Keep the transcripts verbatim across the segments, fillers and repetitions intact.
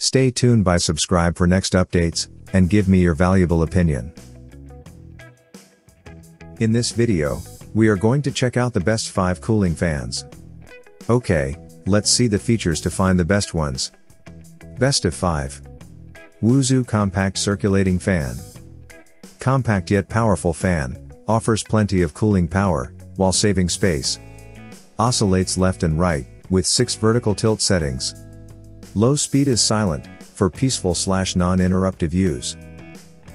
Stay tuned by subscribe for next updates, and give me your valuable opinion. In this video, we are going to check out the best five cooling fans. Okay, let's see the features to find the best ones. Best of five. Woozoo Compact Circulating Fan. Compact yet powerful fan, offers plenty of cooling power, while saving space. Oscillates left and right, with six vertical tilt settings. Low speed is silent, for peaceful slash non-interruptive use.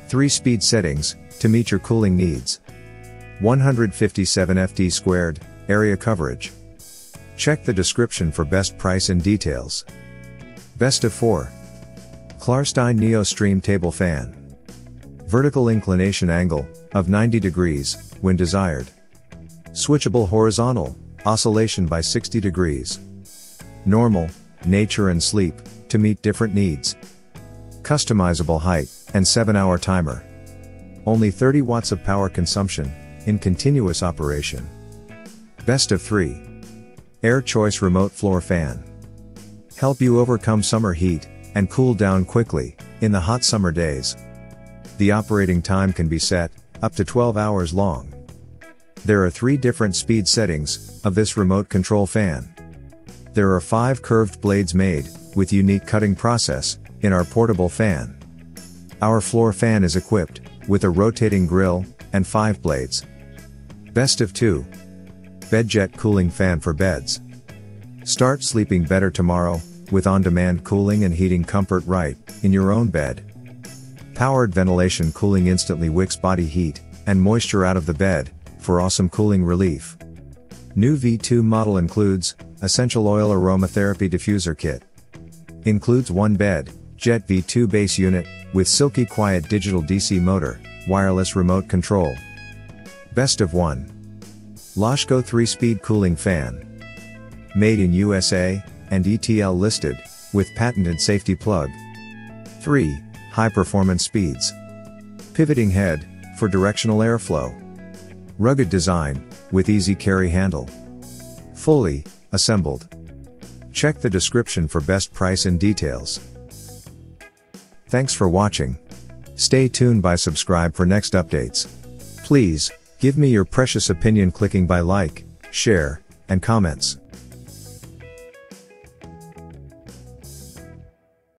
Three speed settings, to meet your cooling needs. one hundred fifty-seven feet squared, area coverage. Check the description for best price and details. Best of four. Klarstein Neo Stream Table Fan. Vertical inclination angle, of ninety degrees, when desired. Switchable horizontal, oscillation by sixty degrees. Normal, nature and sleep, to meet different needs. Customizable height, and seven hour timer. Only thirty watts of power consumption, in continuous operation. Best of three. Air Choice Remote Floor Fan. Help you overcome summer heat, and cool down quickly, in the hot summer days. The operating time can be set, up to twelve hours long. There are three different speed settings, of this remote control fan. There are five curved blades made, with unique cutting process, in our portable fan. Our floor fan is equipped, with a rotating grill, and five blades. Best of two. Bedjet Cooling Fan for Beds. Start sleeping better tomorrow, with on-demand cooling and heating comfort right, in your own bed. Powered ventilation cooling instantly wicks body heat, and moisture out of the bed, for awesome cooling relief. New V two model includes, essential oil aromatherapy diffuser kit. Includes one bed, Jet V two base unit, with silky quiet digital D C motor, wireless remote control. Best of one. Lasko three speed Cooling Fan. Made in U S A, and E T L listed, with patented safety plug. three. High performance speeds. Pivoting head, for directional airflow. Rugged design, with easy carry handle. Fully assembled. Check the description for best price and details. Thanks for watching. Stay tuned by subscribe for next updates. Please, give me your precious opinion clicking by like, share, and comments.